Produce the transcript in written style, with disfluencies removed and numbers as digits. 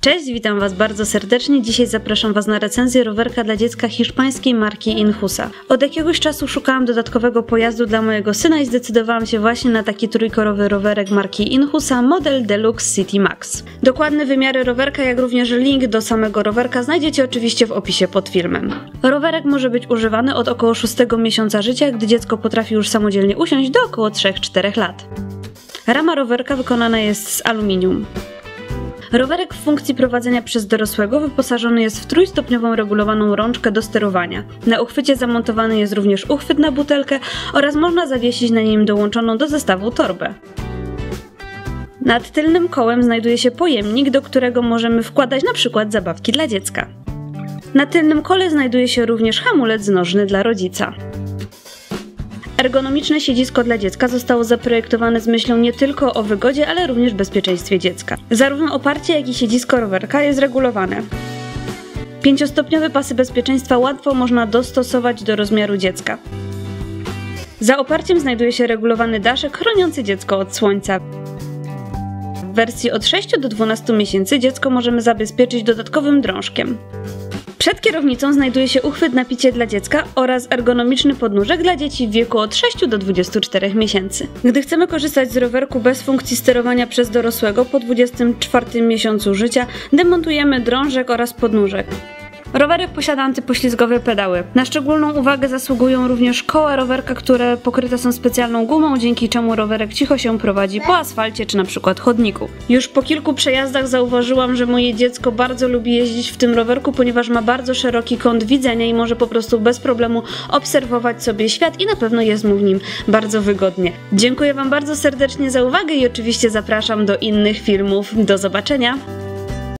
Cześć, witam Was bardzo serdecznie. Dzisiaj zapraszam Was na recenzję rowerka dla dziecka hiszpańskiej marki Injusa. Od jakiegoś czasu szukałam dodatkowego pojazdu dla mojego syna i zdecydowałam się właśnie na taki trójkorowy rowerek marki Injusa, model Deluxe City Max. Dokładne wymiary rowerka, jak również link do samego rowerka znajdziecie oczywiście w opisie pod filmem. Rowerek może być używany od około 6 miesiąca życia, gdy dziecko potrafi już samodzielnie usiąść, do około 3-4 lat. Rama rowerka wykonana jest z aluminium. Rowerek w funkcji prowadzenia przez dorosłego wyposażony jest w trójstopniową regulowaną rączkę do sterowania. Na uchwycie zamontowany jest również uchwyt na butelkę oraz można zawiesić na nim dołączoną do zestawu torbę. Nad tylnym kołem znajduje się pojemnik, do którego możemy wkładać np. zabawki dla dziecka. Na tylnym kole znajduje się również hamulec nożny dla rodzica. Ergonomiczne siedzisko dla dziecka zostało zaprojektowane z myślą nie tylko o wygodzie, ale również bezpieczeństwie dziecka. Zarówno oparcie, jak i siedzisko rowerka jest regulowane. 5-stopniowe pasy bezpieczeństwa łatwo można dostosować do rozmiaru dziecka. Za oparciem znajduje się regulowany daszek chroniący dziecko od słońca. W wersji od 6 do 12 miesięcy dziecko możemy zabezpieczyć dodatkowym drążkiem. Przed kierownicą znajduje się uchwyt na picie dla dziecka oraz ergonomiczny podnóżek dla dzieci w wieku od 6 do 24 miesięcy. Gdy chcemy korzystać z rowerku bez funkcji sterowania przez dorosłego po 24 miesiącu życia, demontujemy drążek oraz podnóżek. Rowerek posiada antypoślizgowe pedały. Na szczególną uwagę zasługują również koła rowerka, które pokryte są specjalną gumą, dzięki czemu rowerek cicho się prowadzi po asfalcie czy na przykład chodniku. Już po kilku przejazdach zauważyłam, że moje dziecko bardzo lubi jeździć w tym rowerku, ponieważ ma bardzo szeroki kąt widzenia i może po prostu bez problemu obserwować sobie świat i na pewno jest mu w nim bardzo wygodnie. Dziękuję Wam bardzo serdecznie za uwagę i oczywiście zapraszam do innych filmów. Do zobaczenia!